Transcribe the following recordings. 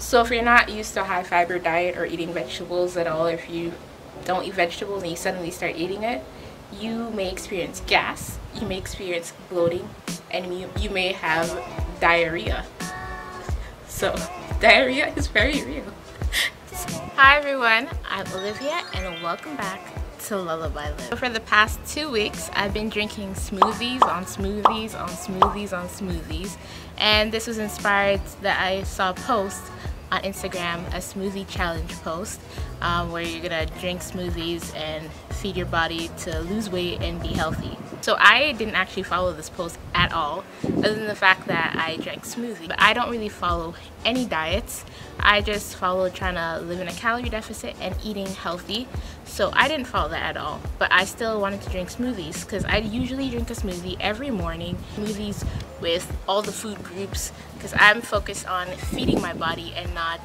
So if you're not used to a high fiber diet or eating vegetables at all, if you don't eat vegetables and you suddenly start eating it, you may experience gas, you may experience bloating, and you may have diarrhea. So diarrhea is very real. Hi everyone, I'm Olivia and welcome back to Lullaby Live. For the past 2 weeks, I've been drinking smoothies on smoothies on smoothies on smoothies, and this was inspired that I saw a post on Instagram, a smoothie challenge post, where you're gonna drink smoothies and feed your body to lose weight and be healthy. So I didn't actually follow this post at all, other than the fact that I drank smoothies. But I don't really follow any diets. I just follow trying to live in a calorie deficit and eating healthy. So I didn't follow that at all, but I still wanted to drink smoothies because I usually drink a smoothie every morning. Smoothies with all the food groups, because I'm focused on feeding my body and not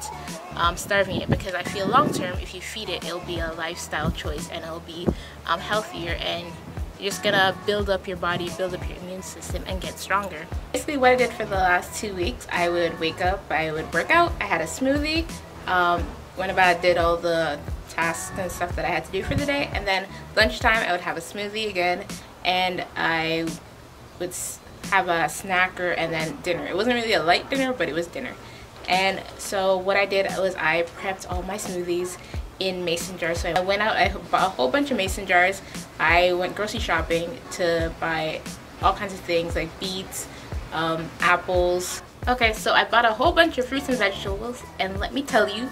starving it, because I feel long term if you feed it, it'll be a lifestyle choice and it'll be healthier, and you're just gonna build up your body, build up your immune system, and get stronger. Basically what I did for the last 2 weeks, I would wake up, I would work out, I had a smoothie, went about, did all the tasks and stuff that I had to do for the day, and then lunchtime I would have a smoothie again, and I would have a snacker, and then dinner. It wasn't really a light dinner, but it was dinner. And so what I did was I prepped all my smoothies in mason jars. So I went out, I bought a whole bunch of mason jars. I went grocery shopping to buy all kinds of things like beets, apples. Okay, so I bought a whole bunch of fruits and vegetables, and let me tell you,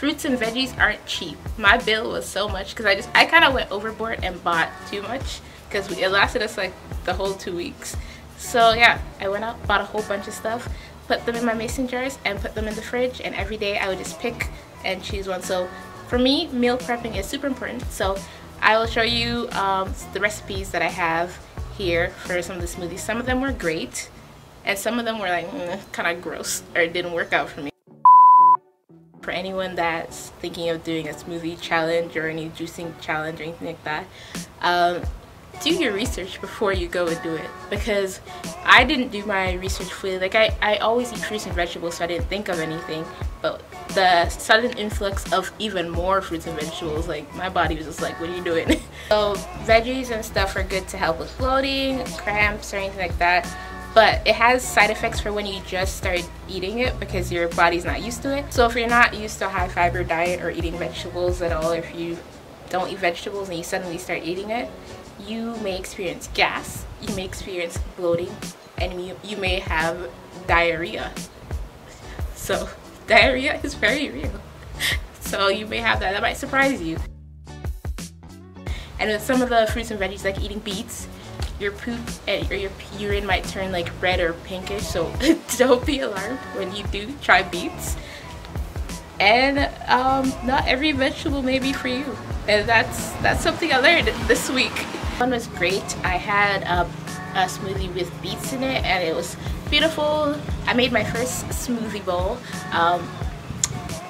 fruits and veggies aren't cheap. My bill was so much because I kind of went overboard and bought too much, because it lasted us like the whole 2 weeks. So yeah, I went out, bought a whole bunch of stuff, put them in my mason jars and put them in the fridge, and every day I would just pick and choose one. So for me, meal prepping is super important. So I will show you the recipes that I have here for some of the smoothies. Some of them were great and some of them were like kind of gross, or it didn't work out for me. For anyone that's thinking of doing a smoothie challenge or any juicing challenge or anything like that, do your research before you go and do it, because I didn't do my research fully. Like I always eat fruits and vegetables, so I didn't think of anything, but the sudden influx of even more fruits and vegetables, like my body was just like, what are you doing? So veggies and stuff are good to help with bloating, cramps, or anything like that, but it has side effects for when you just start eating it, because your body's not used to it. So if you're not used to a high fiber diet or eating vegetables at all, if you don't eat vegetables and you suddenly start eating it, you may experience gas, you may experience bloating, and you may have diarrhea. So diarrhea is very real. So you may have that. That might surprise you. And with some of the fruits and veggies, like eating beets, your poop or your urine might turn like red or pinkish, so don't be alarmed when you do try beets. And not every vegetable may be for you, and that's something I learned this week. One was great. I had a smoothie with beets in it, and it was beautiful. I made my first smoothie bowl.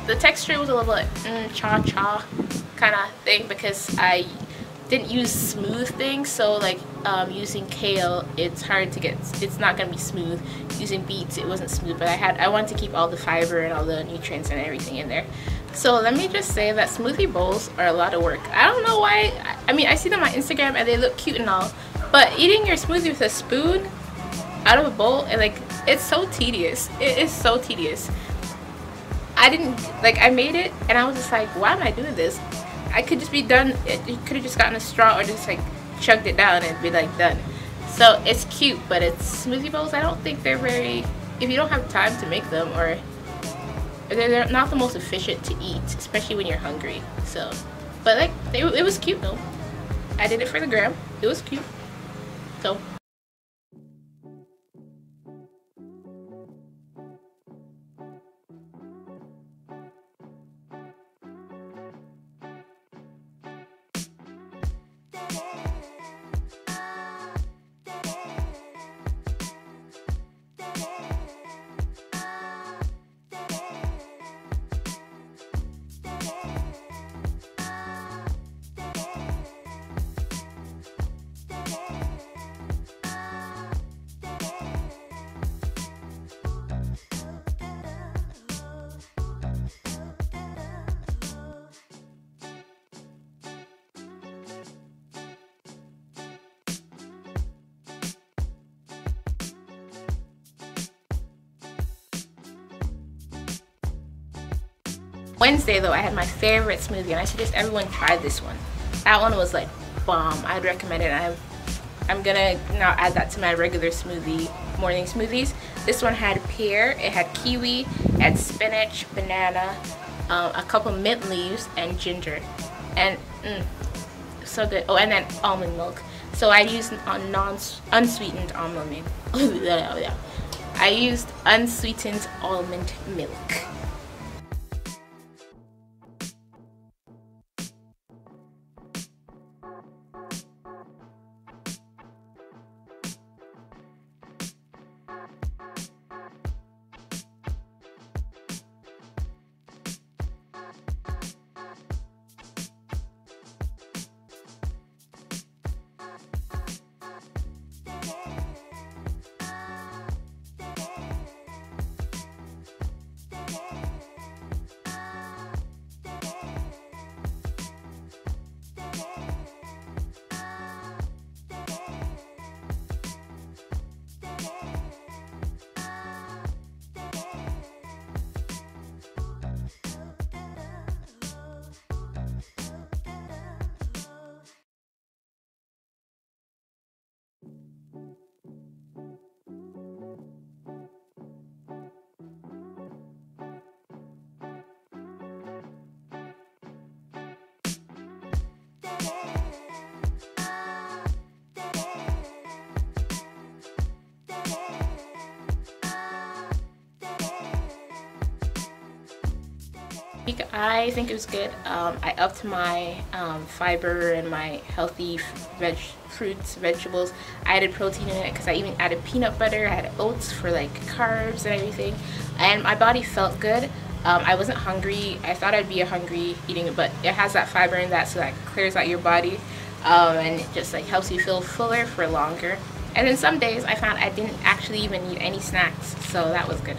The texture was a little bit cha-cha kind of thing, because I didn't use smooth things. So like using kale, it's hard to get, it's not gonna be smooth. Using beets, it wasn't smooth, but I wanted to keep all the fiber and all the nutrients and everything in there. So let me just say that smoothie bowls are a lot of work. I don't know why. I mean, I see them on Instagram and they look cute and all, but eating your smoothie with a spoon out of a bowl, and like, it's so tedious. It is so tedious. I didn't, like, I made it and I was just like, why am I doing this? I could just be done. You could have just gotten a straw or just like chugged it down and be like done. So it's cute, but it's smoothie bowls. I don't think they're very, if you don't have time to make them, or they're not the most efficient to eat, especially when you're hungry. So, but like, it was cute though. I did it for the gram. It was cute. So. Wednesday though, I had my favorite smoothie, and I suggest everyone try this one. That one was like bomb. I'd recommend it. I'm gonna now add that to my regular smoothie, morning smoothies. This one had pear, it had kiwi, it had spinach, banana, a couple mint leaves, and ginger. And so good. Oh, and then almond milk. So I used unsweetened almond milk. Yeah. I used unsweetened almond milk. I think it was good. I upped my fiber and my healthy fruits, vegetables. I added protein in it because I even added peanut butter. I had oats for like carbs and everything. And my body felt good. I wasn't hungry. I thought I'd be hungry eating it, but it has that fiber in that, so that clears out your body and it just like helps you feel fuller for longer. And then some days I found I didn't actually even need any snacks, so that was good.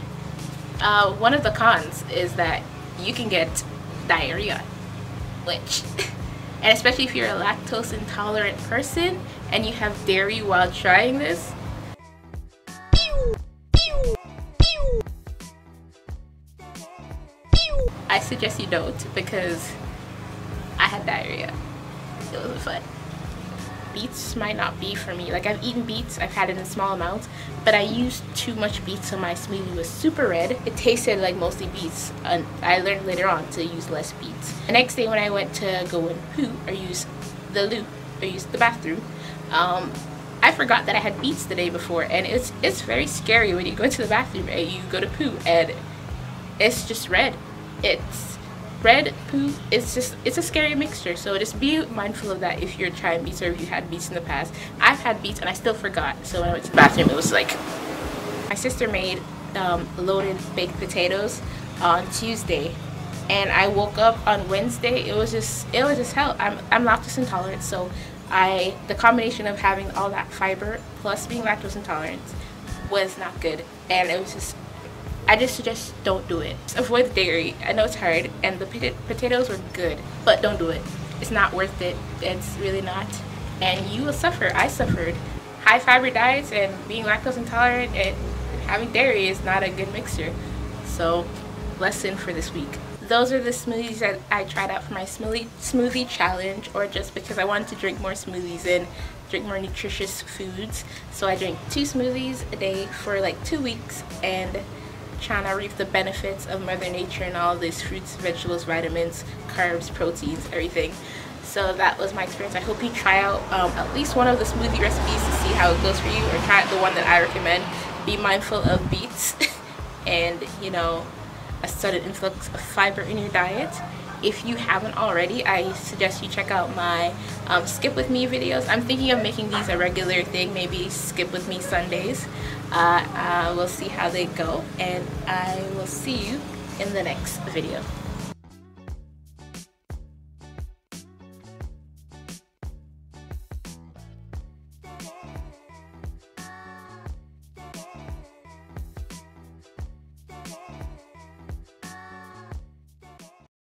One of the cons is that you can get diarrhea, which and especially if you're a lactose intolerant person and you have dairy while trying this. I suggest you don't, because I had diarrhea. It wasn't fun. Beets might not be for me. Like, I've eaten beets, I've had it in small amounts, but I used too much beets, so my smoothie was super red. It tasted like mostly beets, and I learned later on to use less beets. The next day when I went to go and poo or use the loo or use the bathroom, I forgot that I had beets the day before, and it's very scary when you go into the bathroom and you go to poo and it's just red. It's red poo. It's a scary mixture, so just be mindful of that if you're trying beets or if you had beets in the past. I've had beets and I still forgot, so when I went to the bathroom it was like... My sister made loaded baked potatoes on Tuesday, and I woke up on Wednesday. It was just hell. I'm lactose intolerant, so the combination of having all that fiber plus being lactose intolerant was not good, and it was just... I just suggest don't do it. Just avoid the dairy. I know it's hard, and the potatoes were good, but don't do it. It's not worth it. It's really not. And you will suffer. I suffered. High fiber diets and being lactose intolerant and having dairy is not a good mixture. So, lesson for this week. Those are the smoothies that I tried out for my smoothie challenge, or just because I wanted to drink more smoothies and drink more nutritious foods. So I drank 2 smoothies a day for like 2 weeks, and trying to reap the benefits of Mother Nature and all these fruits, vegetables, vitamins, carbs, proteins, everything. So that was my experience. I hope you try out at least one of the smoothie recipes to see how it goes for you, or try out the one that I recommend. Be mindful of beets and, you know, a sudden influx of fiber in your diet. If you haven't already, I suggest you check out my Skip With Me videos. I'm thinking of making these a regular thing, maybe Skip With Me Sundays. We'll see how they go, and I will see you in the next video.